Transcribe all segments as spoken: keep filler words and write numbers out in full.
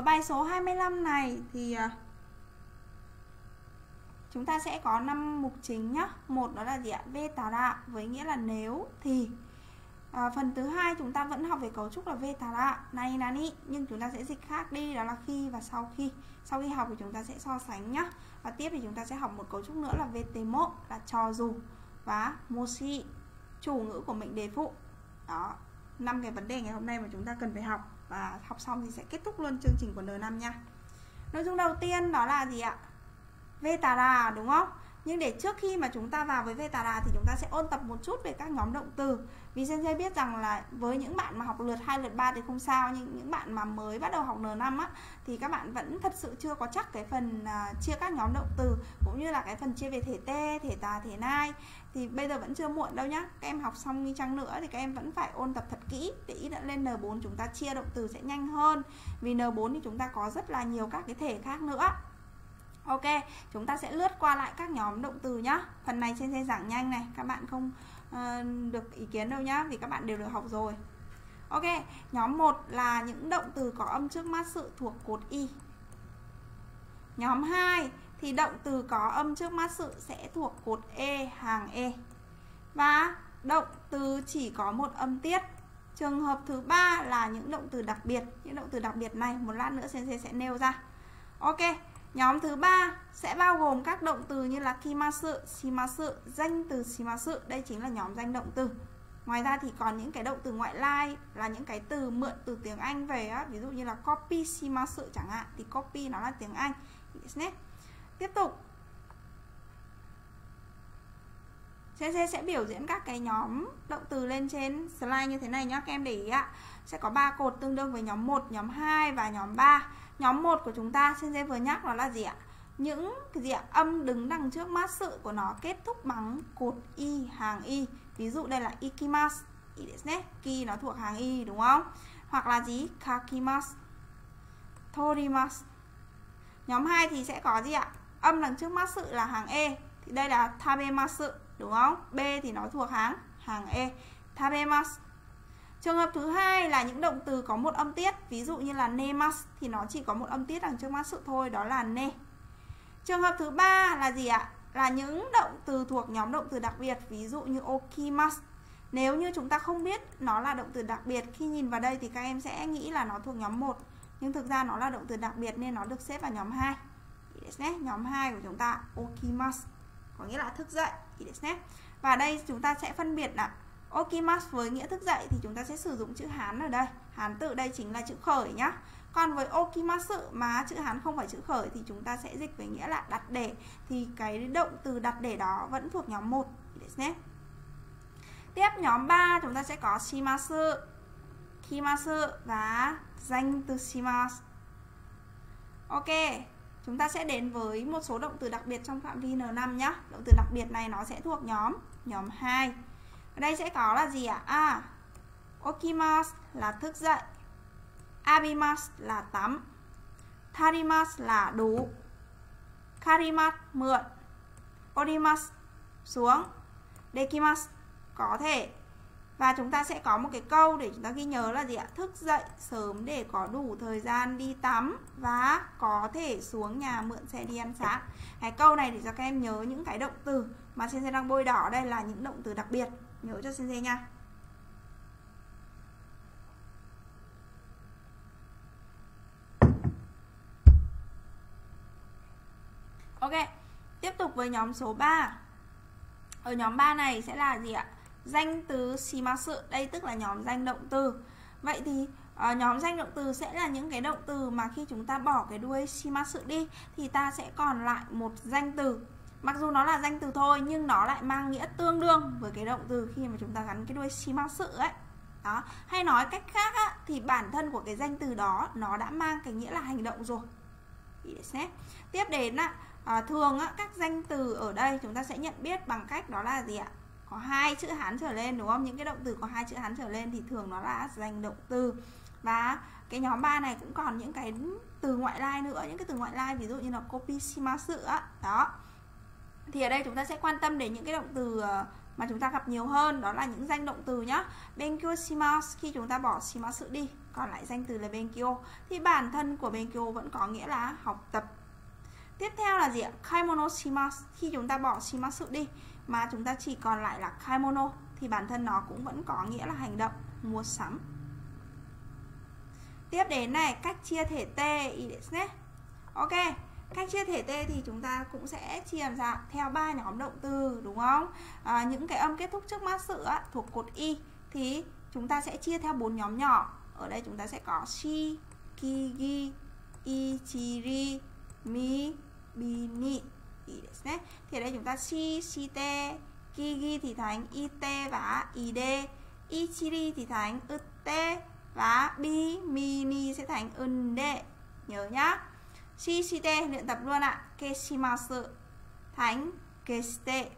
Ở bài số hai mươi lăm này thì chúng ta sẽ có năm mục chính nhá. Một đó là gì ạ? Về tà đạo, với nghĩa là nếu thì. À, phần thứ hai chúng ta vẫn học về cấu trúc là về tà đạo này nani, nhưng chúng ta sẽ dịch khác đi, đó là khi và sau khi. Sau khi học thì chúng ta sẽ so sánh nhá. Và tiếp thì chúng ta sẽ học một cấu trúc nữa là vê tê một là cho dù và moshi, chủ ngữ của mệnh đề phụ. Đó, năm cái vấn đề ngày hôm nay mà chúng ta cần phải học, và học xong thì sẽ kết thúc luôn chương trình của en năm nha. Nội dung đầu tiên đó là gì ạ? Vetara, đúng không? Nhưng để trước khi mà chúng ta vào với Vetara thì chúng ta sẽ ôn tập một chút về các nhóm động từ. Vì sensei biết rằng là với những bạn mà học lượt hai, lượt ba thì không sao, nhưng những bạn mà mới bắt đầu học en năm á, thì các bạn vẫn thật sự chưa có chắc cái phần uh, chia các nhóm động từ, cũng như là cái phần chia về thể tê, thể tà, thể nai. Thì bây giờ vẫn chưa muộn đâu nhá. Các em học xong đi chăng nữa thì các em vẫn phải ôn tập thật kỹ, để ít nữa lên en bốn chúng ta chia động từ sẽ nhanh hơn. Vì en bốn thì chúng ta có rất là nhiều các cái thể khác nữa. Ok, chúng ta sẽ lướt qua lại các nhóm động từ nhá. Phần này trên sẽ giảng nhanh này, các bạn không uh, được ý kiến đâu nhá, vì các bạn đều được học rồi. Ok, nhóm một là những động từ có âm trước mát sự thuộc cột Y. Nhóm hai thì động từ có âm trước mát sự sẽ thuộc cột E, hàng E. Và động từ chỉ có một âm tiết. Trường hợp thứ ba là những động từ đặc biệt. Những động từ đặc biệt này một lát nữa sensei sẽ nêu ra. Ok, nhóm thứ ba sẽ bao gồm các động từ như là kimasu, shimasu, danh từ shimasu. Đây chính là nhóm danh động từ. Ngoài ra thì còn những cái động từ ngoại lai, là những cái từ mượn từ tiếng Anh về á, ví dụ như là copy shimasu chẳng hạn, thì copy nó là tiếng Anh. Tiếp tục sensei sẽ biểu diễn các cái nhóm động từ lên trên slide như thế này nhá, các em để ý ạ. Sẽ có ba cột tương đương với nhóm một, nhóm hai và nhóm ba. Nhóm một của chúng ta sensei vừa nhắc nó là gì ạ? Những cái gì ạ? Âm đứng đằng trước mát sự của nó kết thúc bằng cột Y, hàng Y. Ví dụ đây là ikimasu, ki nó thuộc hàng Y đúng không? Hoặc là gì? Kakimasu, torimasu. Nhóm hai thì sẽ có gì ạ? Âm đằng trước mát sự là hàng E. Thì đây là tabemasu đúng không? B thì nó thuộc hàng hàng E, tabemasu. Trường hợp thứ hai là những động từ có một âm tiết, ví dụ như là nemasu thì nó chỉ có một âm tiết đằng trước masu thôi, đó là ne. Trường hợp thứ ba là gì ạ? Là những động từ thuộc nhóm động từ đặc biệt, ví dụ như okimasu. Nếu như chúng ta không biết nó là động từ đặc biệt, khi nhìn vào đây thì các em sẽ nghĩ là nó thuộc nhóm một, nhưng thực ra nó là động từ đặc biệt nên nó được xếp vào nhóm hai. Nhóm hai của chúng ta okimasu có nghĩa là thức dậy. Và đây chúng ta sẽ phân biệt là okimasu với nghĩa thức dậy thì chúng ta sẽ sử dụng chữ Hán ở đây. Hán tự đây chính là chữ khởi nhá. Còn với okimasu mà chữ Hán không phải chữ khởi thì chúng ta sẽ dịch với nghĩa là đặt để. Thì cái động từ đặt để đó vẫn thuộc nhóm một. Tiếp nhóm ba chúng ta sẽ có shimasu, kimasu và danh từ shimasu. Ok, chúng ta sẽ đến với một số động từ đặc biệt trong phạm vi en năm nhá. Động từ đặc biệt này nó sẽ thuộc nhóm nhóm hai. Ở đây sẽ có là gì ạ? À, okimasu là thức dậy, abimasu là tắm, tarimasu là đủ, karimasu mượn, orimasu xuống, dekimasu có thể. Và chúng ta sẽ có một cái câu để chúng ta ghi nhớ là gì ạ? Thức dậy sớm để có đủ thời gian đi tắm và có thể xuống nhà mượn xe đi ăn sáng. Cái câu này để cho các em nhớ những cái động từ mà sensei đang bôi đỏ đây là những động từ đặc biệt. Nhớ cho sensei nha. Ok, tiếp tục với nhóm số ba. Ở nhóm ba này sẽ là gì ạ? Danh từ shimasu, đây tức là nhóm danh động từ. Vậy thì uh, nhóm danh động từ sẽ là những cái động từ mà khi chúng ta bỏ cái đuôi shimasu đi thì ta sẽ còn lại một danh từ. Mặc dù nó là danh từ thôi nhưng nó lại mang nghĩa tương đương với cái động từ khi mà chúng ta gắn cái đuôi shimasu ấy. Đó, hay nói cách khác á, thì bản thân của cái danh từ đó nó đã mang cái nghĩa là hành động rồi. Tiếp đến á, uh, thường á, các danh từ ở đây chúng ta sẽ nhận biết bằng cách đó là gì ạ? Có hai chữ Hán trở lên đúng không? Những cái động từ có hai chữ Hán trở lên thì thường nó là danh động từ. Và cái nhóm ba này cũng còn những cái từ ngoại lai nữa, những cái từ ngoại lai ví dụ như là copy shimasu á. Đó. Thì ở đây chúng ta sẽ quan tâm đến những cái động từ mà chúng ta gặp nhiều hơn, đó là những danh động từ nhá. Benkyo shimasu khi chúng ta bỏ shimasu đi còn lại danh từ là benkyō. Thì bản thân của benkyō vẫn có nghĩa là học tập. Tiếp theo là gì ạ? Kaimono shimasu. Khi chúng ta bỏ shimasu đi mà chúng ta chỉ còn lại là kaimono thì bản thân nó cũng vẫn có nghĩa là hành động, mua sắm. Tiếp đến này, cách chia thể t. Ok, cách chia thể t thì chúng ta cũng sẽ chia làm sao? Theo ba nhóm động từ, đúng không? À, những cái âm kết thúc trước masu á, thuộc cột y thì chúng ta sẽ chia theo bốn nhóm nhỏ. Ở đây chúng ta sẽ có shi, kigi, ichiri, mi, bini. Thì ở đây chúng ta shi, shite, kigi thì thành ite và ide, ichiri thì thành ute và bi, mini sẽ thành unde. Nhớ nhá. Shi, shite luyện tập luôn ạ. Keshimasu thành keshite.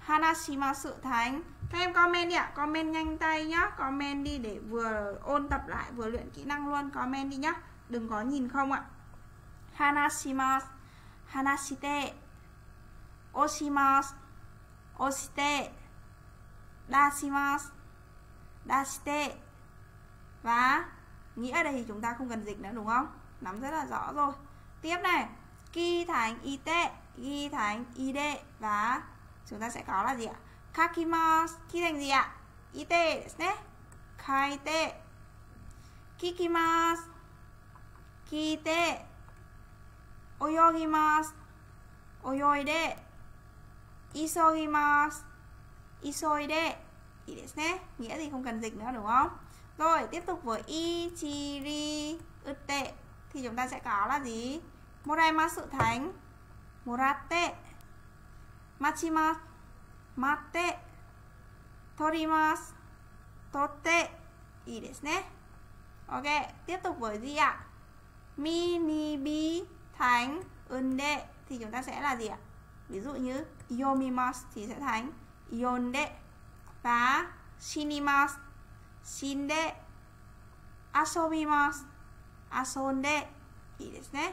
Hanashimasu thành. Các em comment đi ạ, comment nhanh tay nhá, comment đi để vừa ôn tập lại vừa luyện kỹ năng luôn, comment đi nhá, đừng có nhìn không ạ. Hanashimasu, hanashite, oshimasu, oshite, dashimasu, dashite. Và nghĩa đây thì chúng ta không cần dịch nữa đúng không? Nắm rất là rõ rồi. Tiếp này, ki thành ite, gi thành ide và chúng ta sẽ có là gì ạ? Kakimasu, khi thành gì ạ? Ite desu ne. Kaite. Kikimasu. Kite. Oyogimasu. Oyoide. Isogimasu. Isoide. Ite desu ne. Nghĩa thì không cần dịch nữa đúng không? Rồi, tiếp tục với ichiri ute thì chúng ta sẽ có là gì? Moraimasu thành moratte. Machimasu, matte, torimasu, totte. Ii desu ne. Ok, tiếp tục với gì ạ? Minibi thành unde thì chúng ta sẽ là gì ạ? Ví dụ như yomimasu thì sẽ thành yonde và shinimasu, shinde, asobimasu, asonde. Ii desu ne.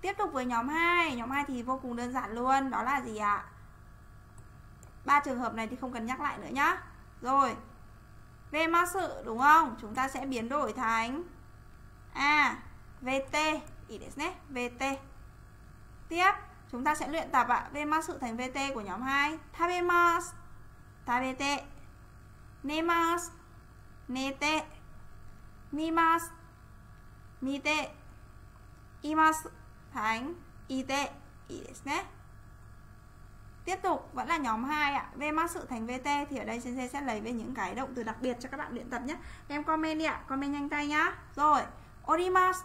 Tiếp tục với nhóm hai, nhóm hai thì vô cùng đơn giản luôn, đó là gì ạ? Ba trường hợp này thì không cần nhắc lại nữa nhá. Rồi, remasu đúng không? Chúng ta sẽ biến đổi thành a vt, ii desu ne, vt. Tiếp, chúng ta sẽ luyện tập ạ, remasu thành vt của nhóm hai. Tabemasu, tabete, nemasu, nete, mimasu, mite, imasu thành ite. Ii desu ne. Tiếp tục vẫn là nhóm hai ạ. Vemasu thành vt thì ở đây sensei sẽ lấy về những cái động từ đặc biệt cho các bạn luyện tập nhé. Em comment đi ạ, comment nhanh tay nhá. Rồi, orimasu,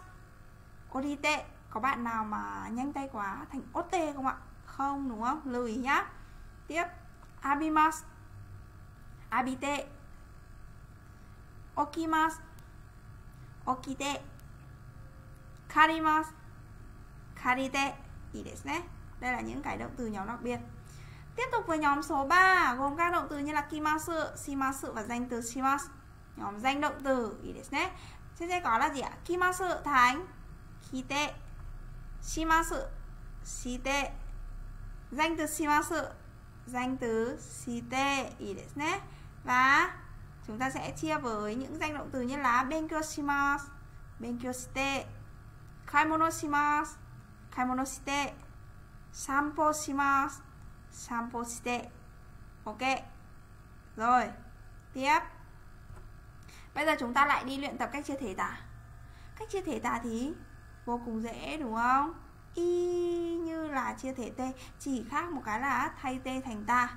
orite. Có bạn nào mà nhanh tay quá thành otte không ạ? Không đúng không? Lười nhá. Tiếp, abimasu, abite, okimasu, okite, karimasu, karite. Ii desu ne. Đây là những cái động từ nhóm đặc biệt. Tiếp tục với nhóm số ba gồm các động từ như là kimasu, shimasu và danh từ shimasu. Nhóm danh động từ. Ii desu ne. Sẽ có là gì ạ? Kimasu thành kite, shimasu shite, danh từ shimasu, danh từ shite. Ii desu ne. Và chúng ta sẽ chia với những danh động từ như là benkyō shimasu, benkyō shite, kaimono shimasu, kaimono shite, sanpo shimasu, sanpo shite. Ok. Rồi, tiếp. Bây giờ chúng ta lại đi luyện tập cách chia thể tả. Cách chia thể tả thì vô cùng dễ đúng không? Y như là chia thể t, chỉ khác một cái là thay t thành ta.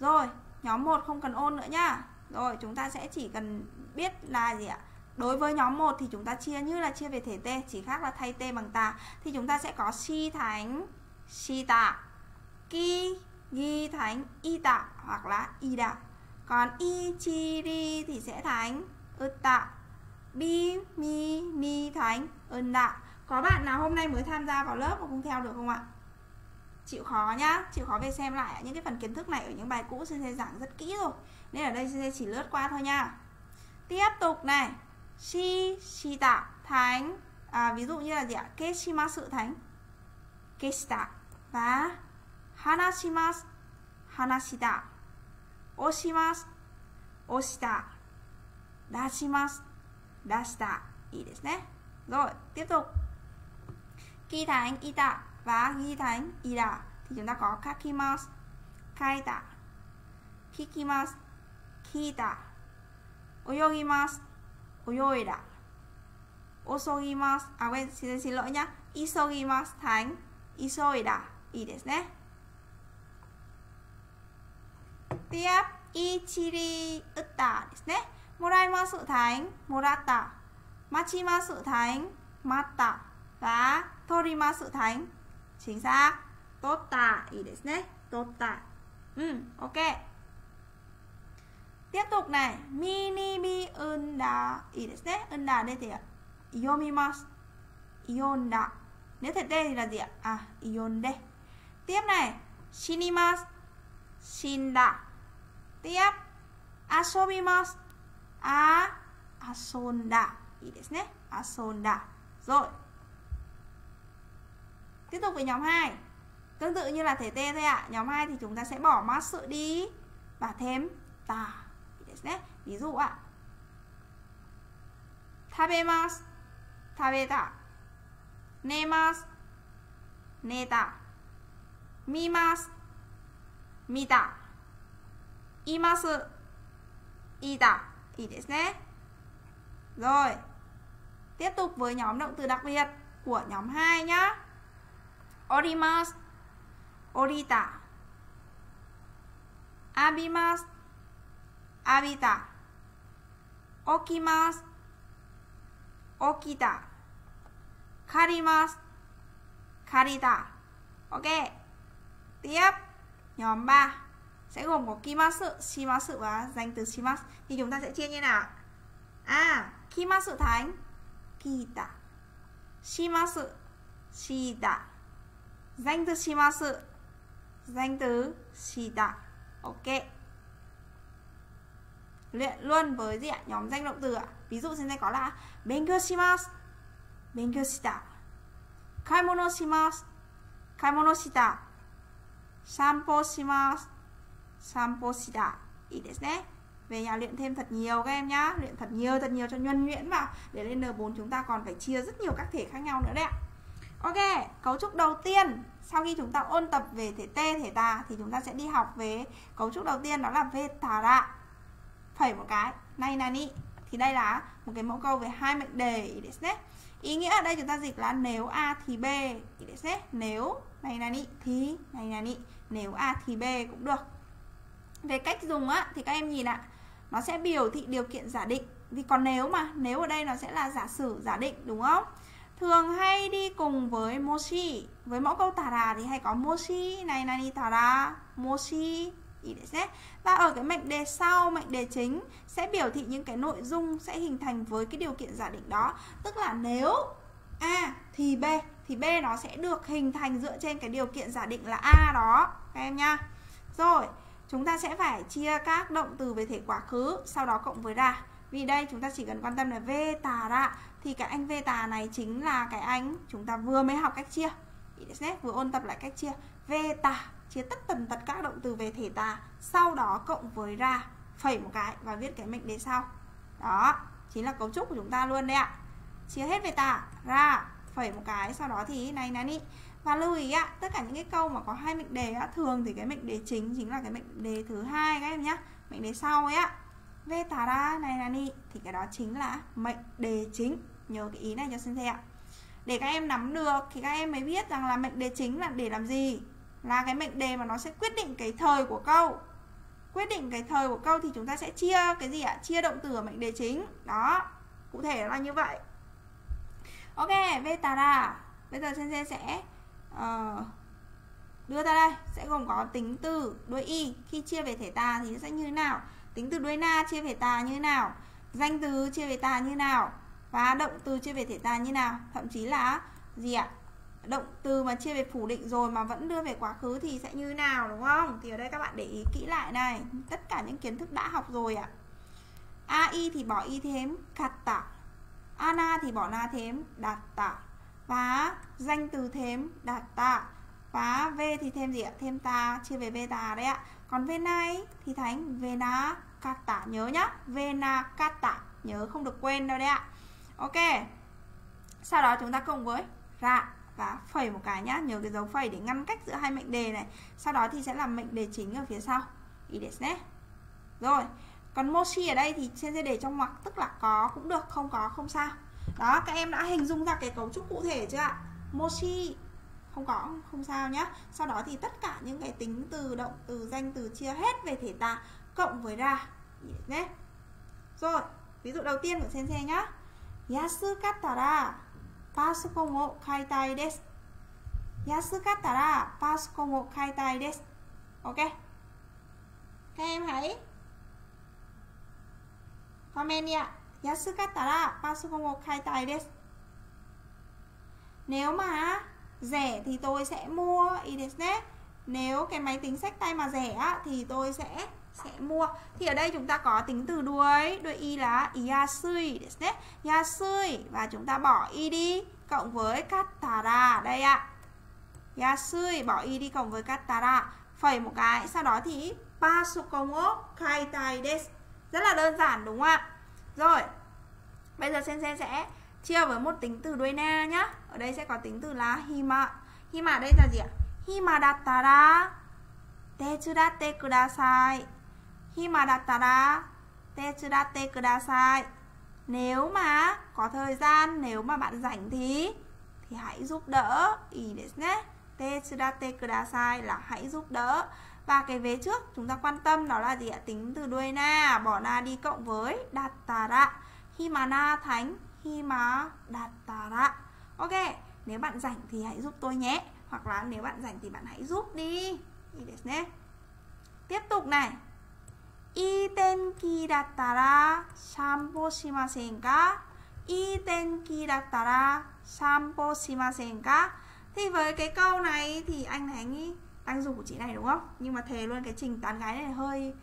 Rồi, nhóm một không cần ôn nữa nhá. Rồi, chúng ta sẽ chỉ cần biết là gì ạ? Đối với nhóm một thì chúng ta chia như là chia về thể t, chỉ khác là thay t bằng ta. Thì chúng ta sẽ có shi thành shita, ki gi thành ita hoặc là ida. Còn ichiri thì sẽ thành uta, bi mi ni thành unda. Có bạn nào hôm nay mới tham gia vào lớp mà không theo được không ạ? Chịu khó nhá, chịu khó về xem lại những cái phần kiến thức này ở những bài cũ sensei giảng rất kỹ rồi. Nên ở đây sensei chỉ lướt qua thôi nha. Tiếp tục này, shi shita thành à, ví dụ như là gì ạ? Keshimasu thành keshita và hanashimasu, hanashita, oshimasu, oshita, dashimasu, dashita, ý đấy nhé. Rồi, tiếp tục. Khi thành ita và ghi thành ida thì chúng ta có kakimasu, kaita, kikimasu, kita, oyogimasu, oyoida, osogimasu, à quên, xin, xin lỗi nhá, isogimasu thành isoida, ý đấy nhé. Tiếp, ichiri utta desu ne. Moraimasu thành morata, machimasu thành matta và torimasu thành chính xác totta, ý desu ne, totta. Ừ, ok. Tiếp tục này, minibi unda, ý desu ne. Unda đây thì yomimasu, yonda. Nếu thật đây thì là gì ạ? À, yonde. Tiếp này, shinimasu, shinda. Tiếp, asobimasu, a asonda, ý desu ne, asonda. Rồi, tiếp tục với nhóm hai. Tương tự như là thể T thôi ạ. À, nhóm hai thì chúng ta sẽ bỏ masu đi và thêm ta, ý desu ne. Ví dụ ạ, à, tabemasu, tabeta, nemasu, neta, mimasu, mita, imasu, ita, ý desu ne. Rồi, tiếp tục với nhóm động từ đặc biệt của nhóm hai nhá. Orimasu, orita, abimasu, abita, okimasu, okita, karimasu, karita. Ok. Tiếp, nhóm ba sẽ gồm có kimasu, shimasu và danh từ shimasu. Thì chúng ta sẽ chia như nào? À, kimasu thành kita, shimasu shita, danh từ shimasu danh từ shita. Ok. Luyện luôn với gì ạ? Nhóm danh động từ ạ. Ví dụ trên đây có là benkyou shimasu, benkyou shita, kaimonō shimasu, kaimonō shita, sanpo shimasu, sanpo shita, ý desu ne. Về nhà luyện thêm thật nhiều các em nhá, luyện thật nhiều thật nhiều cho nhuần nhuyễn vào để lên N bốn chúng ta còn phải chia rất nhiều các thể khác nhau nữa đấy ạ. Ok, cấu trúc đầu tiên, sau khi chúng ta ôn tập về thể T, thể tà thì chúng ta sẽ đi học về cấu trúc đầu tiên, đó là vetara. Phẩy một cái, nay nani. Thì đây là một cái mẫu câu về hai mệnh đề, ý desu ne. Ý nghĩa ở đây chúng ta dịch là nếu A thì B, ý desu ne. Nếu nay nani thì nay nani, nếu A thì B cũng được. Về cách dùng á thì các em nhìn ạ, nó sẽ biểu thị điều kiện giả định. Vì còn nếu mà, nếu ở đây nó sẽ là giả sử giả định đúng không? Thường hay đi cùng với moshi. Với mẫu câu tara thì hay có moshi, này nani tara, moshi, ý desu ne. Và ở cái mệnh đề sau, mệnh đề chính sẽ biểu thị những cái nội dung sẽ hình thành với cái điều kiện giả định đó. Tức là nếu A thì B, thì B nó sẽ được hình thành dựa trên cái điều kiện giả định là A đó, các em nha. Rồi, chúng ta sẽ phải chia các động từ về thể quá khứ, sau đó cộng với ra. Vì đây chúng ta chỉ cần quan tâm là vetara. Thì cái anh veta này chính là cái anh chúng ta vừa mới học cách chia, ý desu ne, vừa ôn tập lại cách chia. Veta, chia tất tần tật các động từ về thể tà, sau đó cộng với ra, phẩy một cái và viết cái mệnh đề sau. Đó, chính là cấu trúc của chúng ta luôn đấy ạ. Chia hết veta ra, phẩy một cái, sau đó thì này nani. Và lưu ý ạ, tất cả những cái câu mà có hai mệnh đề á, thường thì cái mệnh đề chính chính là cái mệnh đề thứ hai các em nhá, mệnh đề sau ấy ạ. Vetara này nani thì cái đó chính là mệnh đề chính. Nhớ cái ý này cho sensei ạ. Để các em nắm được thì các em mới biết rằng là mệnh đề chính là để làm gì. Là cái mệnh đề mà nó sẽ quyết định cái thời của câu. Quyết định cái thời của câu thì chúng ta sẽ chia cái gì ạ? Chia động từ ở mệnh đề chính. Đó, cụ thể là như vậy. Ok, vetara. Bây giờ sensei sẽ Uh, đưa ra đây sẽ gồm có tính từ đuôi y khi chia về thể tà thì sẽ như thế nào, tính từ đuôi na chia về tà như thế nào, danh từ chia về tà như thế nào và động từ chia về thể tà như thế nào. Thậm chí là gì ạ, động từ mà chia về phủ định rồi mà vẫn đưa về quá khứ thì sẽ như thế nào, đúng không? Thì ở đây các bạn để ý kỹ lại này, tất cả những kiến thức đã học rồi ạ. A y thì bỏ y thêm katta, ana thì bỏ na thêm datta và danh từ thêm datta và v thì thêm gì ạ? Thêm ta, chia về veta đấy ạ. Còn v này thì thành vena katta, nhớ nhá, vena katta. Nhớ không được quên đâu đấy ạ. Ok. Sau đó chúng ta cộng với rạ và phẩy một cái nhá. Nhớ cái dấu phẩy để ngăn cách giữa hai mệnh đề này. Sau đó thì sẽ là mệnh đề chính ở phía sau. Idesu. Rồi. Còn moshi ở đây thì sẽ để trong ngoặc, tức là có cũng được, không có không sao. Đó, các em đã hình dung ra cái cấu trúc cụ thể chưa ạ? Moshi không có không sao nhá. Sau đó thì tất cả những cái tính từ, động từ, danh từ chia hết về thể tà cộng với ra nhé. Rồi, ví dụ đầu tiên của sensei nhá. Yasukattara pasukon wo kaitai desu. Yasukattara pasukon wo kaitai desu. Ok. Các em hãy comment đi ạ. Yasukattara pasukon wo kaitai desu. Nếu mà rẻ thì tôi sẽ mua. Nếu cái máy tính xách tay mà rẻ á, thì tôi sẽ sẽ mua. Thì ở đây chúng ta có tính từ đuôi, đuôi y là yasui, yasui và chúng ta bỏ y đi cộng với kattara đây ạ. Yasui bỏ y đi cộng với kattara, phẩy một cái, sau đó thì pasukon wo kaitai desu. Rất là đơn giản đúng không ạ? Rồi. Bây giờ sensei sẽ chia với một tính từ đuôi na nhá. Ở đây sẽ có tính từ là hima. Hima đây là gì ạ? Hima dattara tetsudatte kudasai. Hima dattara tetsudatte kudasai. Nếu mà có thời gian, nếu mà bạn rảnh thì thì hãy giúp đỡ. Ý đấy nhé. Tetsudatte kudasai là hãy giúp đỡ. Và cái vế trước chúng ta quan tâm đó là gì ạ? Tính từ đuôi na, bỏ na đi cộng với dattara. Hima na thánh, hima dattara. Ok, nếu bạn rảnh thì hãy giúp tôi nhé. Hoặc là nếu bạn rảnh thì bạn hãy giúp đi. Tiếp tục này. Ii tenki dattara sanpo shimasen ka? Ii tenki dattara sanpo shimasen ka? Thì với cái câu này thì anh Thánh ý đang dùng của chị này đúng không? Nhưng mà thề luôn cái trình tán gái này hơi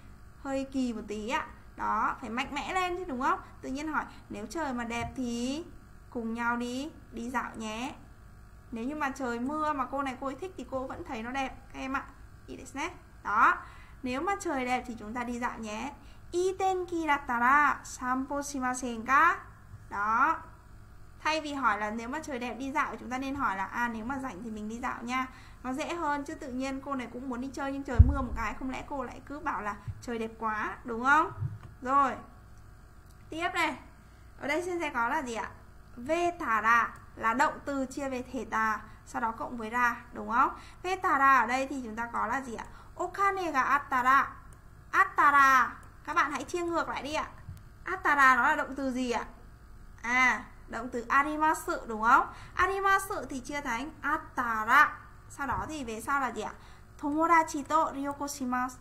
hơi kỳ một tí ạ. Đó, phải mạnh mẽ lên chứ đúng không? Tự nhiên hỏi nếu trời mà đẹp thì cùng nhau đi, đi dạo nhé. Nếu như mà trời mưa mà cô này cô ấy thích thì cô vẫn thấy nó đẹp các em ạ. Đó, nếu mà trời đẹp thì chúng ta đi dạo nhé. Ii tenki dattara sanpo shimasen ka? Đó. Thay vì hỏi là nếu mà trời đẹp đi dạo, chúng ta nên hỏi là à nếu mà rảnh thì mình đi dạo nha. Nó dễ hơn chứ tự nhiên cô này cũng muốn đi chơi nhưng trời mưa một cái, không lẽ cô lại cứ bảo là trời đẹp quá đúng không? Rồi. Tiếp này. Ở đây sẽ có là gì ạ? Vetara là động từ chia về thể tà, sau đó cộng với ra đúng không? Vetara ở đây thì chúng ta có là gì ạ? Okane ga attara. Attara, các bạn hãy chia ngược lại đi ạ. Attara nó là động từ gì ạ? À, động từ arimasu đúng không? Arimasu thì chia thành attara. Sau đó thì về sau là gì ạ? Tomodachi to ryokoshimasu.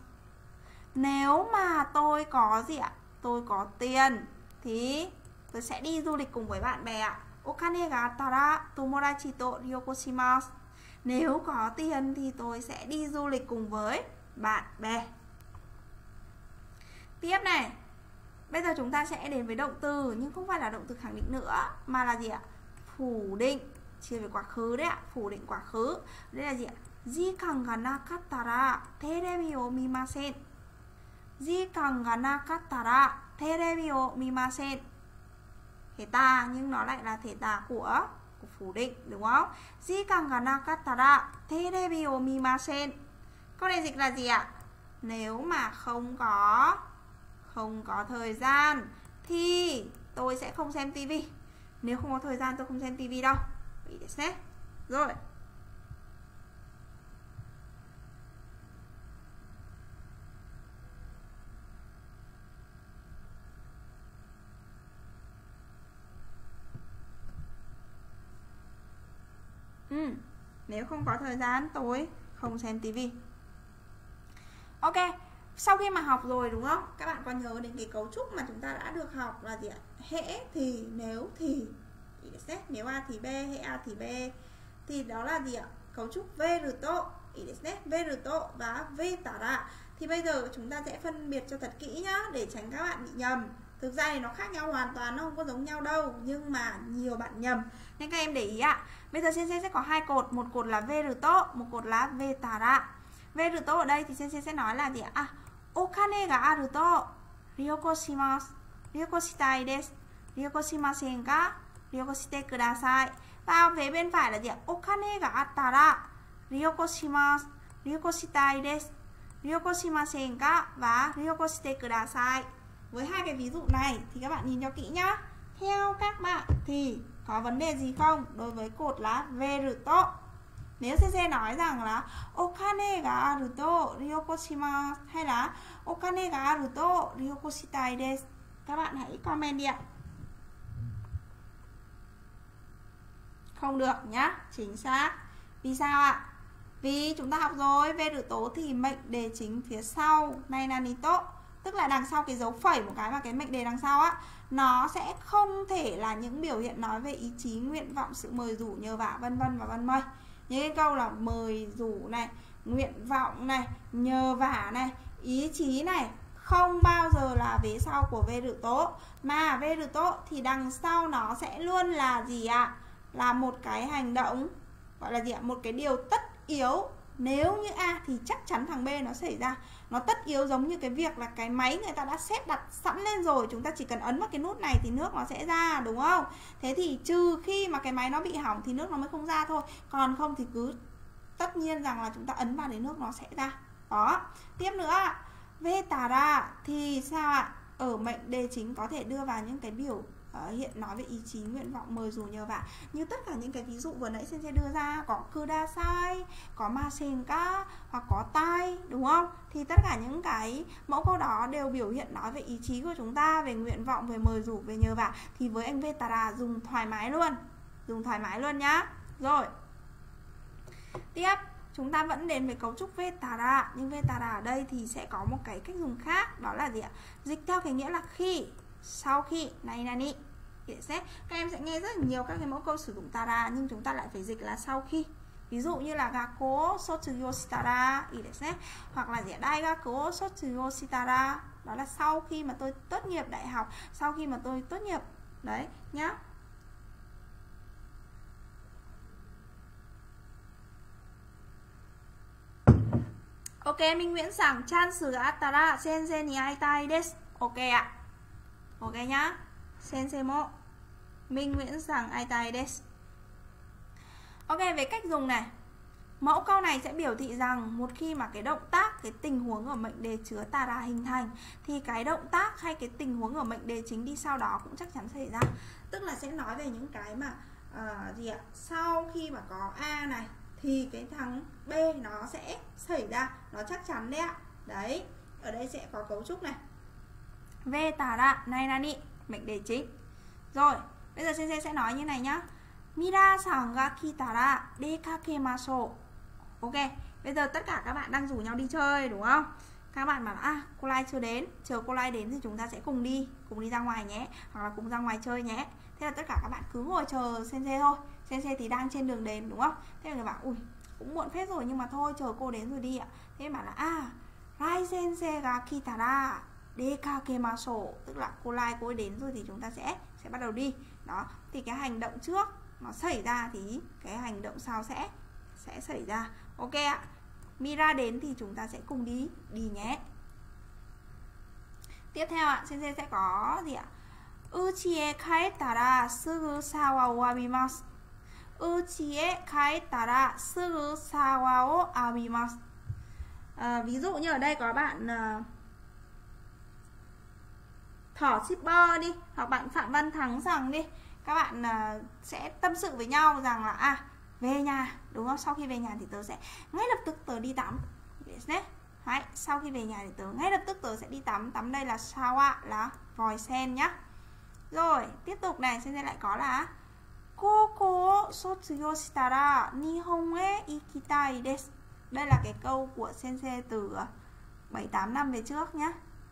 Nếu mà tôi có gì ạ? Tôi có tiền thì tôi sẽ đi du lịch cùng với bạn bè ạ. Okane ga attara tomodachi to ryokoshimasu. Nếu có tiền thì tôi sẽ đi du lịch cùng với bạn bè. Tiếp này. Bây giờ chúng ta sẽ đến với động từ, nhưng không phải là động từ khẳng định nữa, mà là gì ạ? Phủ định chia về quá khứ đấy ạ. Phủ định quá khứ. Đây là gì ạ? Jikan ga nakattara terebi o mimasen. Jikan ga nakattara terebi o mimasen. Thể tà, nhưng nó lại là thể tà của, của phủ định đúng không? Jikan ga nakattara terebi o mimasen. Câu này dịch là gì ạ? Nếu mà không có Không có thời gian thì tôi sẽ không xem tivi. Nếu không có thời gian tôi không xem tivi đâu. Rồi. Ừ. Nếu không có thời gian tôi không xem tivi. Ok. Sau khi mà học rồi đúng không? Các bạn còn nhớ đến cái cấu trúc mà chúng ta đã được học là gì ạ? Hễ, thì, nếu, thì. Nếu A thì B, hễ A thì B. Thì đó là gì ạ? Cấu trúc veruto, veruto và vetara. Thì bây giờ chúng ta sẽ phân biệt cho thật kỹ nhá, để tránh các bạn bị nhầm. Thực ra thì nó khác nhau hoàn toàn, nó không có giống nhau đâu, nhưng mà nhiều bạn nhầm. Nên các em để ý ạ. Bây giờ sensei sẽ có hai cột, một cột là veruto, một cột là vetara. Veruto ở đây thì sensei sẽ nói là gì ạ? À, Okane ga aru to ryokoshimasu, ryokoshita desu. Ryoko shimasen ga Ryoko shite kudasai. Và về bên phải là gì ạ? Okane ga attara Ryoko shimasu, Ryoko shitai desu, Ryoko shimasen ga và Ryoko shite kudasai. Với hai cái ví dụ này thì các bạn nhìn cho kỹ nhá. Theo các bạn thì có vấn đề gì không đối với cột là veruto? Nếu xê xê nói rằng là okane ga aruto ryoko shimasu hay là okane ga aruto ryoko shitai desu, các bạn hãy comment đi ạ. Không được nhá, chính xác. Vì sao ạ? Vì chúng ta học rồi, veruto thì mệnh đề chính phía sau nainanito, tức là đằng sau cái dấu phẩy một cái và cái mệnh đề đằng sau á, nó sẽ không thể là những biểu hiện nói về ý chí, nguyện vọng, sự mời rủ, nhờ vả, vân vân và vân vân. Những cái câu là mời rủ này, nguyện vọng này, nhờ vả này, ý chí này không bao giờ là vế sau của veruto, mà veruto thì đằng sau nó sẽ luôn là gì ạ? À? Là một cái hành động, gọi là gì ạ? À? Một cái điều tất yếu. Nếu như A thì chắc chắn thằng B nó xảy ra. Nó tất yếu giống như cái việc là cái máy người ta đã xếp đặt sẵn lên rồi, chúng ta chỉ cần ấn vào cái nút này thì nước nó sẽ ra, đúng không? Thế thì trừ khi mà cái máy nó bị hỏng thì nước nó mới không ra thôi, còn không thì cứ tất nhiên rằng là chúng ta ấn vào để nước nó sẽ ra. Đó. Tiếp nữa, vetara thì sao ạ? Ở mệnh đề chính có thể đưa vào những cái biểu Ờ, hiện nói về ý chí, nguyện vọng, mời dù, nhờ vả, như tất cả những cái ví dụ vừa nãy Sen sẽ đưa ra, có kudasai, có masenka hoặc có tai, đúng không? Thì tất cả những cái mẫu câu đó đều biểu hiện nói về ý chí của chúng ta, về nguyện vọng, về mời rủ, về nhờ vả. Thì với anh vetara dùng thoải mái luôn, dùng thoải mái luôn nhá. Rồi, tiếp chúng ta vẫn đến với cấu trúc vetara, nhưng vetara ở đây thì sẽ có một cái cách dùng khác, đó là gì ạ? Dịch theo cái nghĩa là khi, sau khi, này nani. Các em sẽ nghe rất là nhiều các cái mẫu câu sử dụng tara nhưng chúng ta lại phải dịch là sau khi. Ví dụ như là gakko sotsugyou shitara, hoặc là gì dai gakko sotsugyou shitara, đó là sau khi mà tôi tốt nghiệp đại học, sau khi mà tôi tốt nghiệp. Đấy nhá. Ok, Minh Nguyễn sẵn chansu ga attara sensei ni aitai desu. Ok ạ. Ok nhá. Sensei mo Minh Nguyễn rằng aitai desu. Ok, về cách dùng này, mẫu câu này sẽ biểu thị rằng một khi mà cái động tác, cái tình huống ở mệnh đề chứa tara hình thành thì cái động tác hay cái tình huống ở mệnh đề chính đi sau đó cũng chắc chắn xảy ra. Tức là sẽ nói về những cái mà uh, gì ạ? Sau khi mà có A này thì cái thằng B nó sẽ xảy ra, nó chắc chắn đấy ạ. Đấy, ở đây sẽ có cấu trúc này vetara nainani, mệnh đề chính. Rồi, bây giờ sensei sẽ nói như này nhá. Mira-san ga kitara dekakemashou. Ok, bây giờ tất cả các bạn đang rủ nhau đi chơi đúng không? Các bạn bảo là à, cô Lai chưa đến, chờ cô Lai đến thì chúng ta sẽ cùng đi, cùng đi ra ngoài nhé, hoặc là cùng ra ngoài chơi nhé. Thế là tất cả các bạn cứ ngồi chờ sensei thôi. Sensei thì đang trên đường đến đúng không? Thế là người bảo ui, cũng muộn phết rồi nhưng mà thôi chờ cô đến rồi đi ạ. Thế bảo là à, Lai sensei ga kitara dekakemashou, tức là cô Lai cô ấy đến rồi thì chúng ta sẽ sẽ bắt đầu đi. Đó, thì cái hành động trước nó xảy ra thì cái hành động sau sẽ sẽ xảy ra. Ok ạ. Mira đến thì chúng ta sẽ cùng đi đi nhé. Tiếp theo ạ, sensei sẽ có gì ạ? Uchi-e kaettara sugu sawa wo abimasu. Uchi-e kaettara sugu sawa wo abimasu. À, ví dụ như ở đây có bạn uh, Thỏ shipper đi, hoặc bạn Phạm Văn Thắng rằng đi, các bạn uh, sẽ tâm sự với nhau rằng là à, về nhà đúng không? Sau khi về nhà thì tớ sẽ ngay lập tức tớ đi tắm. Đấy, sau khi về nhà thì tớ ngay lập tức tớ sẽ đi tắm. Tắm đây là sao ạ? Là vòi sen nhá. Rồi, tiếp tục này, xem lại có là Koko sotsugyou shitara nihon e ikitai desu. Đây là cái câu của sensei từ bảy tám năm về trước nhá.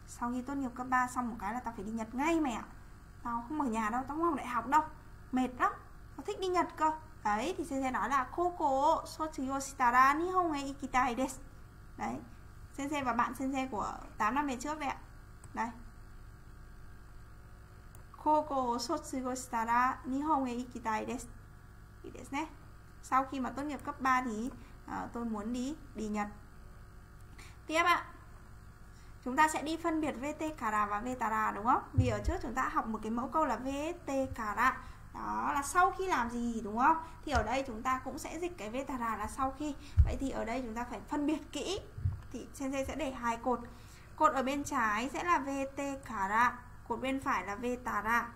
Sau khi tốt nghiệp cấp ba xong một cái là tao phải đi Nhật ngay mẹ. Tao không ở nhà đâu, tao không học đại học đâu, mệt lắm, tao thích đi Nhật cơ. Đấy, thì sensei nói là Koko sotsugyou shitara nihon e ikitai desu. Đấy, sensei và bạn sensei của tám năm về trước đấy ạ. Đây, Koko sotsugyou shitara nihon e ikitai desu. Sau khi mà tốt nghiệp cấp ba thì uh, tôi muốn đi đi Nhật. Tiếp ạ, Chúng ta sẽ đi phân biệt vê tê cara và V tara đúng không? Vì ở trước chúng ta học một cái mẫu câu là vê tê cara, đó là sau khi làm gì đúng không? Thì ở đây chúng ta cũng sẽ dịch cái V tara là sau khi. Vậy thì ở đây chúng ta phải phân biệt kỹ. Thì trên đây sẽ để hai cột. Cột ở bên trái sẽ là vê tê cara, cột bên phải là V tara.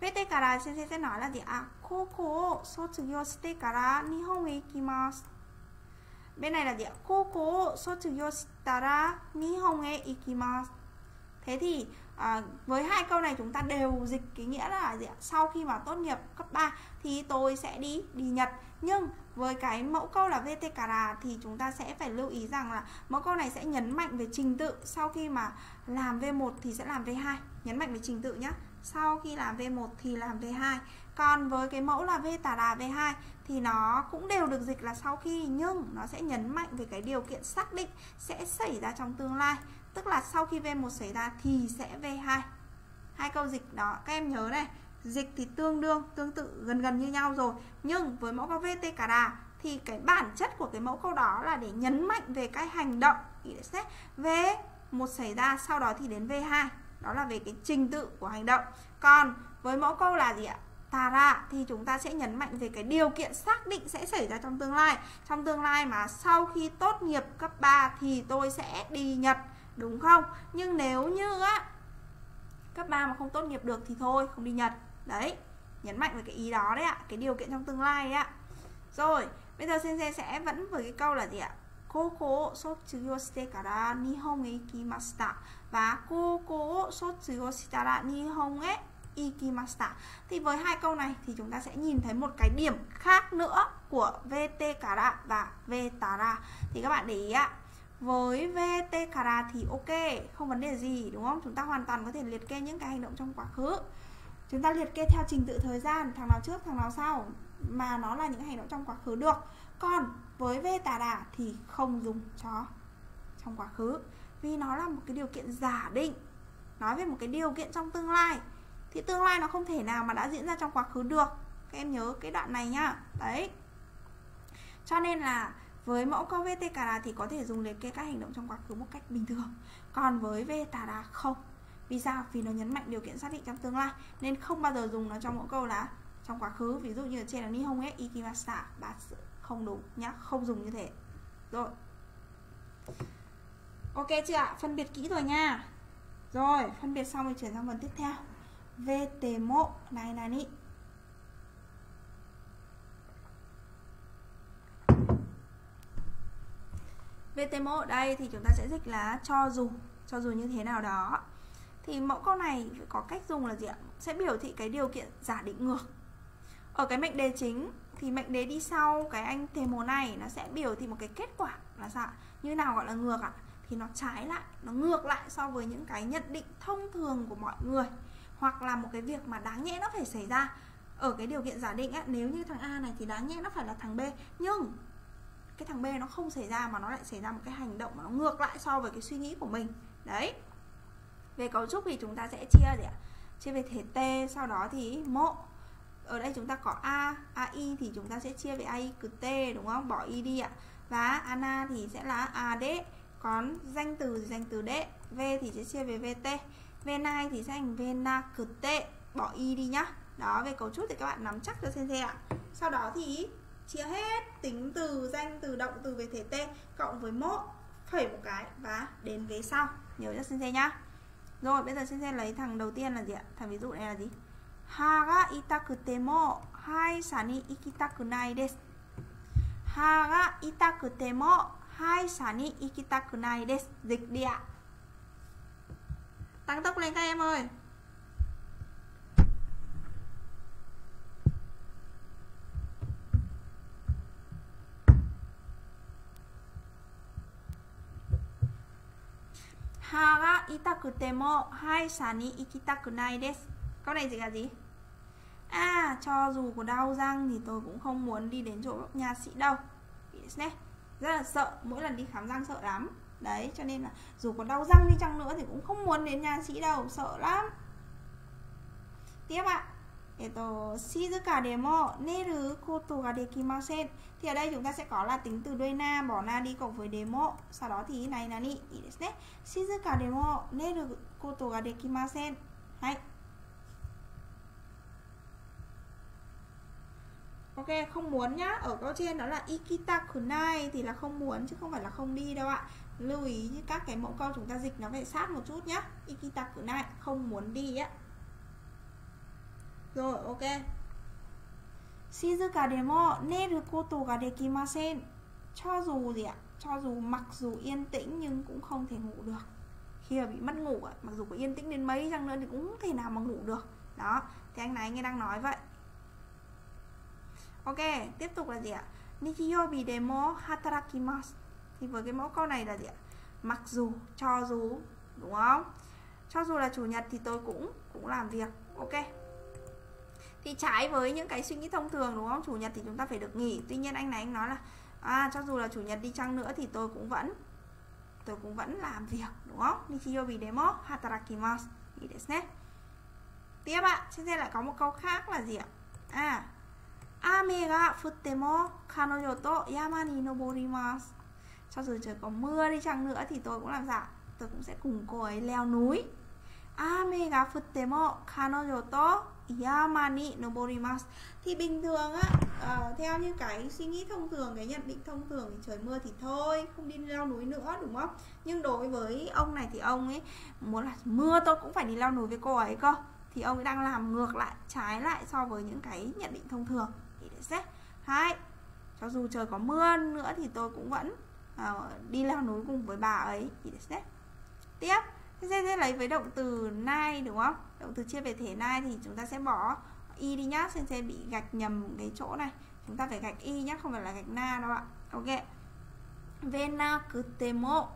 vê tê cara trên đây sẽ nói là gì ạ? Koko sotsugyo shite kara Nihon e ikimasu. Bên này là gì ạ? Koko sotsugyo shitara Nihon e ikimasu. Thế thì à, với hai câu này chúng ta đều dịch cái nghĩa là gì ạ? Sau khi mà tốt nghiệp cấp ba thì tôi sẽ đi đi Nhật. Nhưng với cái mẫu câu là vê tê cara thì chúng ta sẽ phải lưu ý rằng là mẫu câu này sẽ nhấn mạnh về trình tự. Sau khi mà làm vê một thì sẽ làm vê hai. Nhấn mạnh về trình tự nhé. Sau khi làm vê một thì làm vê hai. Còn với cái mẫu là V tara vê hai thì nó cũng đều được dịch là sau khi, nhưng nó sẽ nhấn mạnh về cái điều kiện xác định sẽ xảy ra trong tương lai. Tức là sau khi vê một xảy ra thì sẽ vê hai. Hai câu dịch đó các em nhớ này. Dịch thì tương đương, tương tự, gần gần như nhau rồi. Nhưng với mẫu câu vê tê cara thì cái bản chất của cái mẫu câu đó là để nhấn mạnh về cái hành động. vê một xảy ra sau đó thì đến vê hai. Đó là về cái trình tự của hành động. Còn với mẫu câu là gì ạ? Tara thì chúng ta sẽ nhấn mạnh về cái điều kiện xác định sẽ xảy ra trong tương lai. Trong tương lai mà sau khi tốt nghiệp cấp ba thì tôi sẽ đi Nhật, đúng không? Nhưng nếu như á, cấp ba mà không tốt nghiệp được thì thôi, không đi Nhật. Đấy, nhấn mạnh về cái ý đó đấy ạ, cái điều kiện trong tương lai đấy ạ. Rồi, bây giờ Sensei sẽ vẫn với cái câu là gì ạ? Koko sotsuyo shite kara Nihon e ikimashita. Và Koko sotsuyo shita ra Nihon e ikimashita. Thì với hai câu này thì chúng ta sẽ nhìn thấy một cái điểm khác nữa của vê tê cara và V tara. Thì các bạn để ý ạ, với vê tê cara thì ok, không vấn đề gì đúng không? Chúng ta hoàn toàn có thể liệt kê những cái hành động trong quá khứ. Chúng ta liệt kê theo trình tự thời gian, thằng nào trước, thằng nào sau, mà nó là những hành động trong quá khứ được. Còn với V tara thì không dùng cho trong quá khứ, vì nó là một cái điều kiện giả định, nói về một cái điều kiện trong tương lai. Thì tương lai nó không thể nào mà đã diễn ra trong quá khứ được. Các em nhớ cái đoạn này nhá. Đấy, cho nên là với mẫu câu vê tê cara thì có thể dùng liệt kê các hành động trong quá khứ một cách bình thường. Còn với V tara không. Vì sao? Vì nó nhấn mạnh điều kiện xác định trong tương lai, nên không bao giờ dùng nó trong mẫu câu là trong quá khứ. Ví dụ như ở trên là Nihon e ikimashita, không đúng nhá, không dùng như thế. Rồi, ok chưa ạ? Phân biệt kỹ rồi nha. Rồi, phân biệt xong rồi chuyển sang phần tiếp theo. vê tê một này này đi. vê tê một ở đây thì chúng ta sẽ dịch là cho dù, cho dù như thế nào đó. Thì mẫu câu này có cách dùng là gì ạ? Sẽ biểu thị cái điều kiện giả định ngược. Ở cái mệnh đề chính thì mệnh đề đi sau cái anh tê một này nó sẽ biểu thị một cái kết quả là sao? Như nào gọi là ngược ạ? Thì nó trái lại, nó ngược lại so với những cái nhận định thông thường của mọi người, hoặc là một cái việc mà đáng nhẽ nó phải xảy ra. Ở cái điều kiện giả định á, nếu như thằng A này thì đáng nhẽ nó phải là thằng B, nhưng cái thằng B nó không xảy ra mà nó lại xảy ra một cái hành động mà nó ngược lại so với cái suy nghĩ của mình. Đấy. Về cấu trúc thì chúng ta sẽ chia để chia về thể T, sau đó thì mộ. Ở đây chúng ta có A, a i thì chúng ta sẽ chia về a i cứ T đúng không? Bỏ i đi ạ. Và ana thì sẽ là a đê. Còn danh từ thì danh từ D. V thì sẽ chia về vê tê. vê chín thì sẽ thành vê na cứ T. Bỏ i đi nhá. Đó, về cấu trúc thì các bạn nắm chắc cho Sensei ạ. Sau đó thì chia hết tính từ, danh từ, động từ về thể T cộng với mộ, phẩy một cái và đến vế sau. Nhớ cho Sensei nhá. Rồi, bây giờ Sensei lấy thằng đầu tiên là gì ạ? Thằng ví dụ này là gì? Ha ga itakutemo haisha ni ikitakunai desu. Ha ga itakutemo haisha ni ikitakunai desu. Dịch đi ạ. Tăng tốc lên các em ơi. Ha ga itakutemo haisha ni ikitakunai desu. Câu này dịch là gì? À, cho dù có đau răng thì tôi cũng không muốn đi đến chỗ nha sĩ đâu. Rất là sợ, mỗi lần đi khám răng sợ lắm. Đấy, cho nên là dù có đau răng đi chăng nữa thì cũng không muốn đến nha sĩ đâu, sợ lắm. Tiếp ạ. えっと、shizuka demo neru koto ga dekimasen. Thì ở đây chúng ta sẽ có là tính từ đuôi na, bỏ na đi cộng với demo. Sau đó thì này là ni. Shizuka demo neru koto ga dekimasen. Đấy. Ok, không muốn nhá. Ở câu trên đó là ikitakunai thì là không muốn chứ không phải là không đi đâu ạ. Lưu ý như các cái mẫu câu chúng ta dịch nó phải sát một chút nhá. Ikitakunai, không muốn đi á. Rồi, ok. Shizuka demo neru koto ga dekimasen. Cho dù gì ạ? Cho dù mặc dù yên tĩnh nhưng cũng không thể ngủ được. Khi mà bị mất ngủ ạ, mặc dù có yên tĩnh đến mấy chăng nữa thì cũng không thể nào mà ngủ được. Đó, thì anh này anh ấy đang nói vậy. Ok, tiếp tục là gì ạ? Nikiyobi demo hatarakimasu. Thì với cái mẫu câu này là gì ạ? Mặc dù, cho dù, đúng không? Cho dù là chủ nhật thì tôi cũng cũng làm việc. Ok. Thì trái với những cái suy nghĩ thông thường đúng không? Chủ nhật thì chúng ta phải được nghỉ. Tuy nhiên anh này anh nói là à, cho dù là chủ nhật đi chăng nữa thì tôi cũng vẫn tôi cũng vẫn làm việc, đúng không? Nikiyobi demo hatarakimasu. Tiếp ạ, trên đây lại có một câu khác là gì ạ? À, ame ga futte mo kanoyo to yama ni noborimasu. Cho dù trời có mưa đi chăng nữa thì tôi cũng làm sao? Tôi cũng sẽ cùng cô ấy leo núi. Ame ga futte mo kanoyo to yama ni noborimasu. Thì bình thường á, uh, theo như cái suy nghĩ thông thường, cái nhận định thông thường thì trời mưa thì thôi, không đi leo núi nữa, đúng không? Nhưng đối với ông này thì ông ấy muốn là mưa tôi cũng phải đi leo núi với cô ấy cơ. Thì ông ấy đang làm ngược lại, trái lại so với những cái nhận định thông thường. Hai, cho dù trời có mưa nữa thì tôi cũng vẫn uh, đi leo núi cùng với bà ấy. Tiếp, chúng ta sẽ lấy với động từ nai, đúng không? Động từ chia về thể nai thì chúng ta sẽ bỏ y đi nhá. Xem xem bị gạch nhầm cái chỗ này, chúng ta phải gạch y nhá, không phải là gạch na đâu ạ. Ok. Vena kutemo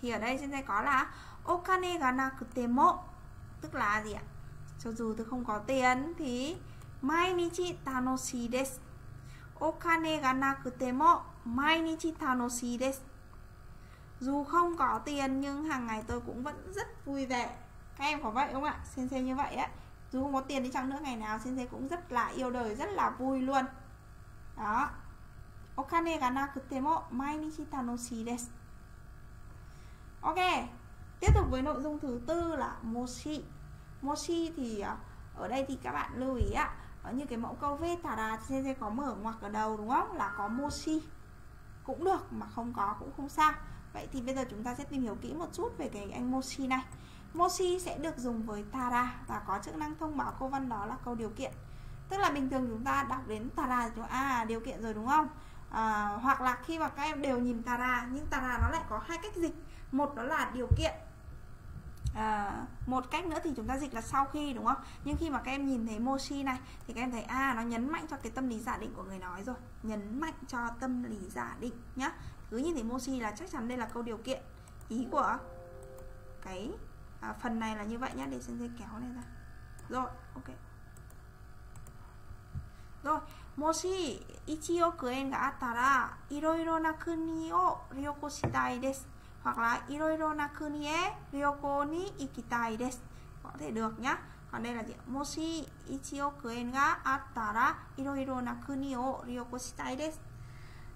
thì ở đây chúng ta có là okane ga nakutemo, tức là gì ạ? Cho dù tôi không có tiền thì mainichi tanoshii desu. Okane ga nakutemo mainichi tanoshii desu. Dù không có tiền nhưng hàng ngày tôi cũng vẫn rất vui vẻ. Các em có vậy không ạ? Sensei như vậy á. Dù không có tiền đi chăng nữa, ngày nào Sensei cũng rất là yêu đời, rất là vui luôn. Đó. Okane ga nakutemo mainichi tanoshii desu. Ok. Tiếp tục với nội dung thứ tư là moshi. Moshi thì ở đây thì các bạn lưu ý ạ, như cái mẫu câu vetara thì sẽ có mở ngoặc ở đầu, đúng không? Là có moshi cũng được mà không có cũng không sao. Vậy thì bây giờ chúng ta sẽ tìm hiểu kỹ một chút về cái anh moshi này. Moshi sẽ được dùng với tara và có chức năng thông báo câu văn, đó là câu điều kiện. Tức là bình thường chúng ta đọc đến tara thì chúng ta à, điều kiện rồi, đúng không? À, hoặc là khi mà các em đều nhìn tara, nhưng tara nó lại có hai cách dịch. Một đó là điều kiện. À, một cách nữa thì chúng ta dịch là sau khi, đúng không? Nhưng khi mà các em nhìn thấy moshi này thì các em thấy à, nó nhấn mạnh cho cái tâm lý giả định của người nói rồi. Nhấn mạnh cho tâm lý giả định nhá. Cứ nhìn thấy moshi là chắc chắn đây là câu điều kiện. Ý của cái à, phần này là như vậy nhá. Để Sensei kéo này ra. Rồi, ok. Rồi, moshi ichioku en ga atara iroiro na kuni o ryokoshitai desu. Hoặc là iroiro na kuni e ryoko ni ikitai desu. Có thể được nhá. Còn đây là gì? Moshi ichioku en ga atara iroiro na kuni o ryokoshitai desu.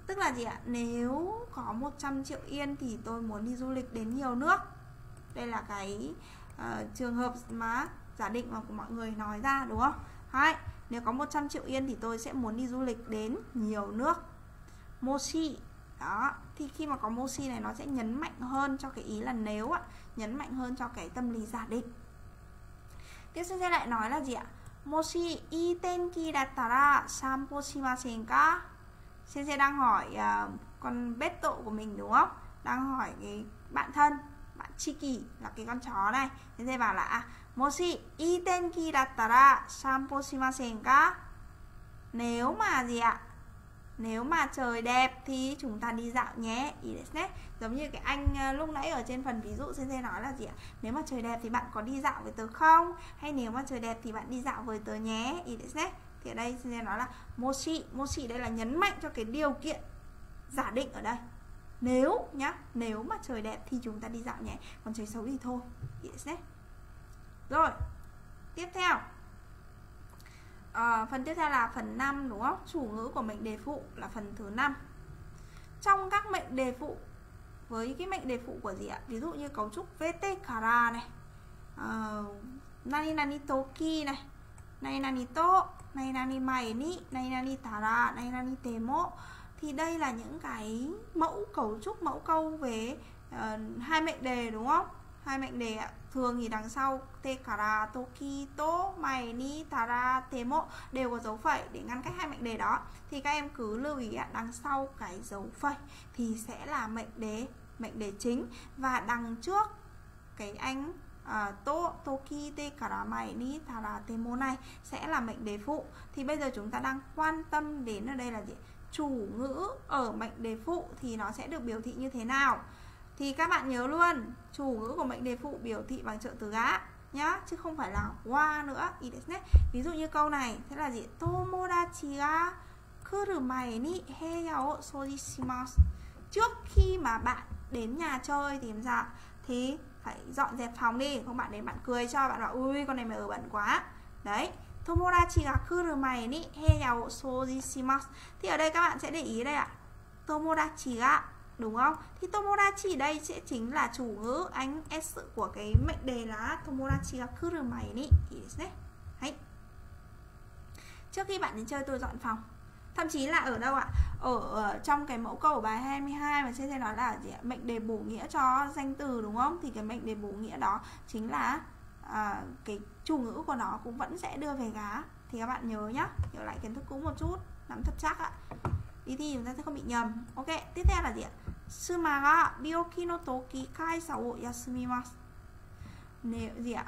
Tức là gì ạ? Nếu có một trăm triệu yên thì tôi muốn đi du lịch đến nhiều nước. Đây là cái uh, trường hợp mà giả định mà của mọi người nói ra, đúng không? Hai, nếu có một trăm triệu yên thì tôi sẽ muốn đi du lịch đến nhiều nước. Moshi. Đó, thì khi mà có moshi này nó sẽ nhấn mạnh hơn cho cái ý là nếu ạ, nhấn mạnh hơn cho cái tâm lý giả định. Tiếp theo sẽ lại nói là gì ạ? Moshi ii tenki dattara sanpo shimasen ka? Sensei đang hỏi uh, con bếp tộ của mình, đúng không? Đang hỏi cái bạn thân, bạn Chiki là cái con chó này. Sensei bảo là à, moshi ii tenki dattara sanpo shimasen ka? Nếu mà gì ạ? Nếu mà trời đẹp thì chúng ta đi dạo nhé. Giống như cái anh lúc nãy ở trên phần ví dụ Sensei nói là gì ạ? Nếu mà trời đẹp thì bạn có đi dạo với tớ không? Hay nếu mà trời đẹp thì bạn đi dạo với tớ nhé. Thì ở đây Sensei nói là moshi. Moshi đây là nhấn mạnh cho cái điều kiện giả định ở đây. Nếu nhá, nếu mà trời đẹp thì chúng ta đi dạo nhé. Còn trời xấu thì thôi. Rồi, tiếp theo. à, phần tiếp theo là phần năm đúng không? Chủ ngữ của mệnh đề phụ là phần thứ năm. Trong các mệnh đề phụ, với cái mệnh đề phụ của gì ạ? Ví dụ như cấu trúc vê tê kara này, uh, nani nani toki này, nani nani to, nani nani mai ni, nani nani tara, nani nani temo, thì đây là những cái mẫu cấu trúc, mẫu câu về uh, hai mệnh đề đúng không? Hai mệnh đề ạ. Thường thì đằng sau te kara, toki, to, mai ni, tara, temo đều có dấu phẩy để ngăn cách hai mệnh đề đó. Thì các em cứ lưu ý ạ, đằng sau cái dấu phẩy thì sẽ là mệnh đề, mệnh đề chính, và đằng trước cái anh uh, to, toki, te kara, mai ni, tara, temo này sẽ là mệnh đề phụ. Thì bây giờ chúng ta đang quan tâm đến ở đây là gì? Chủ ngữ ở mệnh đề phụ thì nó sẽ được biểu thị như thế nào? Thì các bạn nhớ luôn, chủ ngữ của mệnh đề phụ biểu thị bằng trợ từ ga nhá, chứ không phải là wa nữa. Ví dụ như câu này thế là gì? Tomodachi ga kuru mae ni heya o soji shimasu. Trước khi mà bạn đến nhà chơi thì làm sao? Thì phải dọn dẹp phòng đi, không bạn đến bạn cười cho, bạn bảo ui con này mày ở bẩn quá. Đấy, tomodachi ga kuru mae ni heya o soji shimasu. Thì ở đây các bạn sẽ để ý đây ạ, tomodachi ga đúng không? Thì tomodachi đây sẽ chính là chủ ngữ, anh s của cái mệnh đề là tomodachi ga kurumai ni. Trước khi bạn đến chơi tôi dọn phòng. Thậm chí là ở đâu ạ? Ở trong cái mẫu câu bài hai mươi hai mà trên đây nói là gì? Mệnh đề bổ nghĩa cho danh từ đúng không? Thì cái mệnh đề bổ nghĩa đó chính là à, cái chủ ngữ của nó cũng vẫn sẽ đưa về gá. Thì các bạn nhớ nhá, nhớ lại kiến thức cũ một chút, nắm thật chắc ạ. Đi thì chúng ta sẽ không bị nhầm. Ok, tiếp theo là gì ạ? Suma ga bioki no toki kaisa wo yasumimasu. Nếu gì ạ?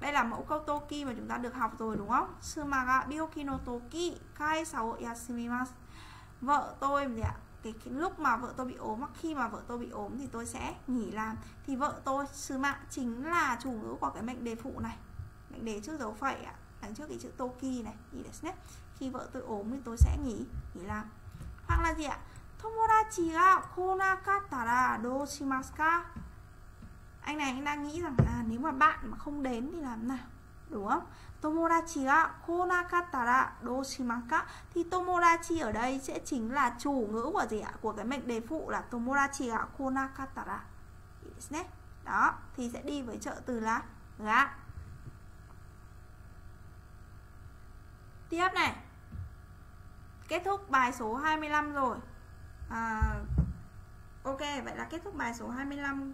Đây là mẫu câu toki mà chúng ta được học rồi đúng không? Suma ga bioki no toki kaisa wo yasumimasu. Vợ tôi gì ạ? Cái lúc mà vợ tôi bị ốm, hoặc khi mà vợ tôi bị ốm thì tôi sẽ nghỉ làm. Thì vợ tôi suma chính là chủ ngữ của cái mệnh đề phụ này. Mệnh đề trước dấu phẩy ạ, đằng trước cái chữ toki này. Khi vợ tôi ốm thì tôi sẽ nghỉ nghỉ làm. Hoặc là gì ạ? Tomodachi ga konakattara dou shimasu ka? Anh này anh đang nghĩ rằng là nếu mà bạn mà không đến thì làm nào? Đúng không? Tomodachi ga konakattara dou shimasu ka? Thì tomodachi ở đây sẽ chính là chủ ngữ của gì ạ? Của cái mệnh đề phụ là tomodachi ga konakattara. Đó, thì sẽ đi với trợ từ là ga. Tiếp này. Kết thúc bài số hai mươi lăm rồi à, ok, vậy là kết thúc bài số hai mươi lăm.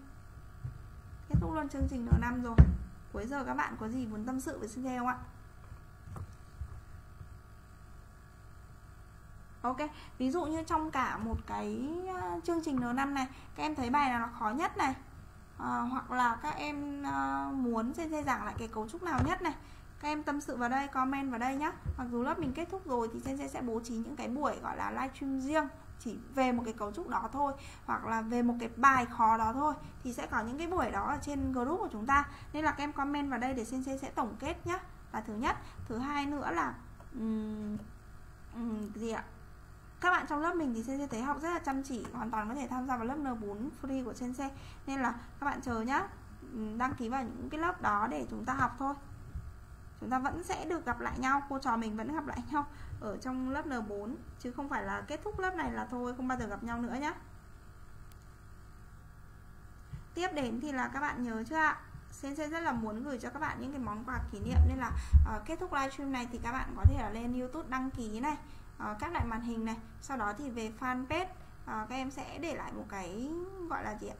Kết thúc luôn chương trình N năm rồi. Cuối giờ các bạn có gì muốn tâm sự với Xin Theo không ạ? Ok, ví dụ như trong cả một cái chương trình N năm này, các em thấy bài nào là khó nhất này à, hoặc là các em muốn Xin Theo giảng lại cái cấu trúc nào nhất này, các em tâm sự vào đây, comment vào đây nhé. Mặc dù lớp mình kết thúc rồi thì Sensei sẽ bố trí những cái buổi gọi là live stream riêng chỉ về một cái cấu trúc đó thôi, hoặc là về một cái bài khó đó thôi, thì sẽ có những cái buổi đó ở trên group của chúng ta. Nên là các em comment vào đây để Sensei sẽ tổng kết nhé, là thứ nhất. Thứ hai nữa là um, um, gì ạ? Các bạn trong lớp mình thì Sensei thấy học rất là chăm chỉ, hoàn toàn có thể tham gia vào lớp N bốn free của Sensei. Nên là các bạn chờ nhá, đăng ký vào những cái lớp đó để chúng ta học thôi. Chúng ta vẫn sẽ được gặp lại nhau, cô trò mình vẫn gặp lại nhau ở trong lớp N bốn, chứ không phải là kết thúc lớp này là thôi, không bao giờ gặp nhau nữa nhé. Tiếp đến thì là các bạn nhớ chưa ạ? Sensei rất là muốn gửi cho các bạn những cái món quà kỷ niệm. Nên là uh, kết thúc livestream này thì các bạn có thể là lên YouTube đăng ký này, uh, các lại màn hình này. Sau đó thì về fanpage, uh, các em sẽ để lại một cái gọi là gì ạ?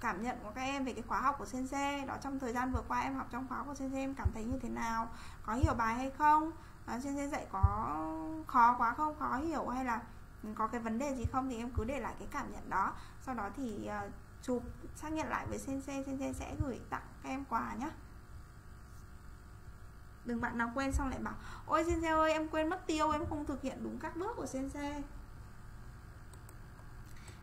Cảm nhận của các em về cái khóa học của Sensei đó, trong thời gian vừa qua em học trong khóa của Sensei em cảm thấy như thế nào, có hiểu bài hay không, à, Sensei dạy có khó quá không, khó hiểu hay là có cái vấn đề gì không, thì em cứ để lại cái cảm nhận đó. Sau đó thì uh, chụp xác nhận lại với Sensei, Sensei sẽ gửi tặng các em quà nhé. Đừng bạn nào quên xong lại bảo ôi Sensei ơi em quên mất tiêu, em không thực hiện đúng các bước của Sensei.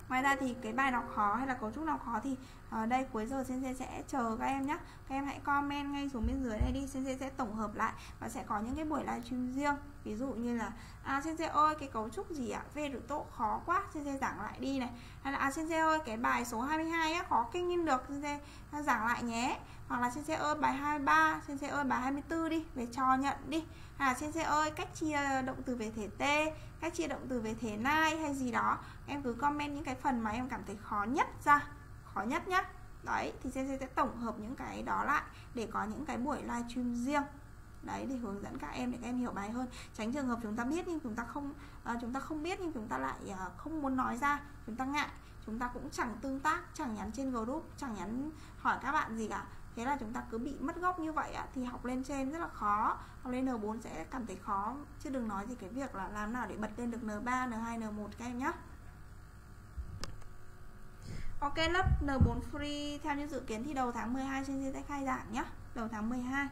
Ngoài ra thì cái bài nào khó hay là cấu trúc nào khó thì ở đây cuối giờ Sensei sẽ chờ các em nhé. Các em hãy comment ngay xuống bên dưới này đi, Sensei sẽ tổng hợp lại và sẽ có những cái buổi livestream riêng. Ví dụ như là à Sensei ơi cái cấu trúc gì ạ? Về được tổ khó quá, Sensei giảng lại đi này. Hay là à Sensei ơi cái bài số hai mươi hai á khó kinh nghiệm được, Sensei giảng lại nhé. Hoặc là Sensei ơi bài hai mươi ba, Sensei ơi bài hai mươi tư đi, về cho nhận đi. Hay là Sensei ơi cách chia động từ về thể t, cách chia động từ về thế này hay gì đó. Em cứ comment những cái phần mà em cảm thấy khó nhất ra, khó nhất nhá. Đấy thì Sensei sẽ tổng hợp những cái đó lại để có những cái buổi livestream riêng. Đấy để hướng dẫn các em để các em hiểu bài hơn, tránh trường hợp chúng ta biết nhưng chúng ta không à, chúng ta không biết nhưng chúng ta lại à, không muốn nói ra, chúng ta ngại, chúng ta cũng chẳng tương tác, chẳng nhắn trên group, chẳng nhắn hỏi các bạn gì cả. Thế là chúng ta cứ bị mất gốc như vậy á, thì học lên trên rất là khó, học lên N bốn sẽ cảm thấy khó, chứ đừng nói gì cái việc là làm nào để bật lên được N ba, N hai, N một các em nhé. Ok, lớp N bốn free theo như dự kiến thì đầu tháng mười hai Sensei sẽ khai giảng nhé, đầu tháng mười hai.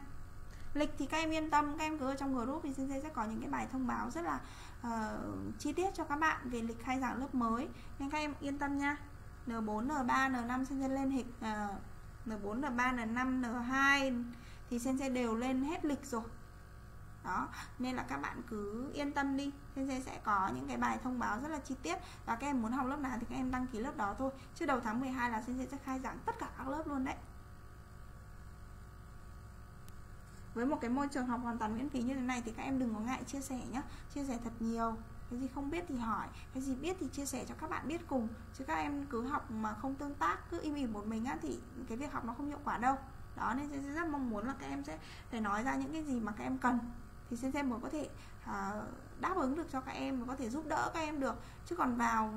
Lịch thì các em yên tâm, các em cứ ở trong group thì Sensei sẽ có những cái bài thông báo rất là uh, chi tiết cho các bạn về lịch khai giảng lớp mới, nên các em yên tâm nha. N bốn, N ba, N năm Sensei lên lịch uh, N bốn, N ba, N năm, N hai thì Sensei đều lên hết lịch rồi. Đó, nên là các bạn cứ yên tâm đi, Sensei sẽ có những cái bài thông báo rất là chi tiết. Và các em muốn học lớp nào thì các em đăng ký lớp đó thôi. Chứ đầu tháng mười hai là Sensei sẽ khai giảng tất cả các lớp luôn đấy. Với một cái môi trường học hoàn toàn miễn phí như thế này thì các em đừng có ngại chia sẻ nhé. Chia sẻ thật nhiều, cái gì không biết thì hỏi, cái gì biết thì chia sẻ cho các bạn biết cùng. Chứ các em cứ học mà không tương tác, cứ im ỉm một mình á, thì cái việc học nó không hiệu quả đâu. Đó nên Sensei rất mong muốn là các em sẽ để nói ra những cái gì mà các em cần thì Sensei mới có thể à, đáp ứng được cho các em, mới có thể giúp đỡ các em được. Chứ còn vào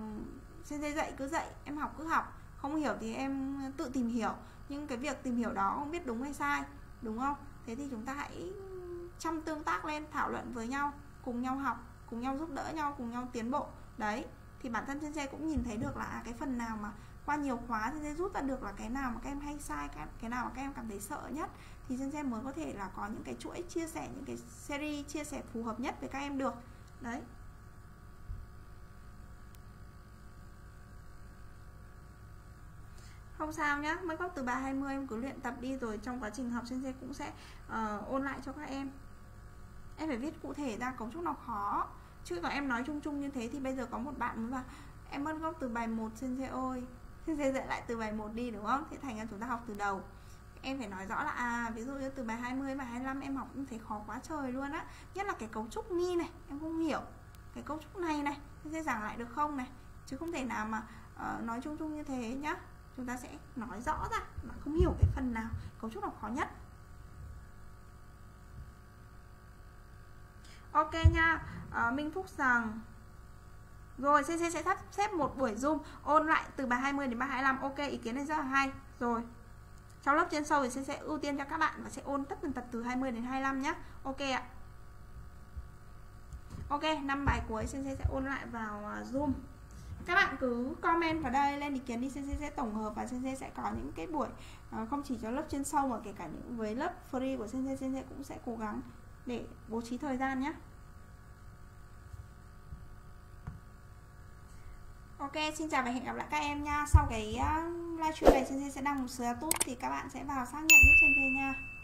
Sensei dạy cứ dạy, em học cứ học, không hiểu thì em tự tìm hiểu, nhưng cái việc tìm hiểu đó không biết đúng hay sai, đúng không? Thế thì chúng ta hãy chăm tương tác lên, thảo luận với nhau, cùng nhau học, cùng nhau giúp đỡ nhau, cùng nhau tiến bộ. Đấy, thì bản thân Sensei cũng nhìn thấy được là cái phần nào mà qua nhiều khóa Sensei rút ra được là cái nào mà các em hay sai, cái nào mà các em cảm thấy sợ nhất, thì Sensei mới có thể là có những cái chuỗi chia sẻ, những cái series chia sẻ phù hợp nhất với các em được. Đấy. Không sao nhá, make up từ bài hai mươi em cứ luyện tập đi, rồi trong quá trình học Sensei cũng sẽ uh, ôn lại cho các em. Em phải viết cụ thể ra cấu trúc nào khó, chứ còn em nói chung chung như thế thì bây giờ có một bạn mới bảo em mất gốc từ bài một Sensei ơi, Sensei dạy lại từ bài một đi, đúng không? Thế thành ra chúng ta học từ đầu. Em phải nói rõ là à ví dụ như từ bài hai mươi, bài hai mươi lăm em học cũng thấy khó quá trời luôn á, nhất là cái cấu trúc ni này em không hiểu, cái cấu trúc này này Sensei giảng lại được không này, chứ không thể nào mà uh, nói chung chung như thế nhá. Chúng ta sẽ nói rõ ra mà không hiểu cái phần nào, cấu trúc nào khó nhất. Ok nha, à, Minh Phúc rằng rồi Sensei sẽ sắp xếp một buổi Zoom ôn lại từ bài hai mươi đến bài hai mươi lăm. Ok, ý kiến này rất là hay. Rồi trong lớp trên sâu thì Sensei sẽ ưu tiên cho các bạn và sẽ ôn tất tần tật từ hai mươi đến hai mươi lăm nhé. Ok ạ. Ok, năm bài cuối Sensei sẽ ôn lại vào Zoom. Các bạn cứ comment vào đây lên ý kiến đi, Sensei sẽ tổng hợp và Sensei sẽ có những cái buổi không chỉ cho lớp trên sâu mà kể cả những với lớp free của Sensei, Sensei cũng sẽ cố gắng để bố trí thời gian nhé. Ok, xin chào và hẹn gặp lại các em nha. Sau cái livestream này Sensei sẽ đăng một status thì các bạn sẽ vào xác nhận giúp Sensei nha.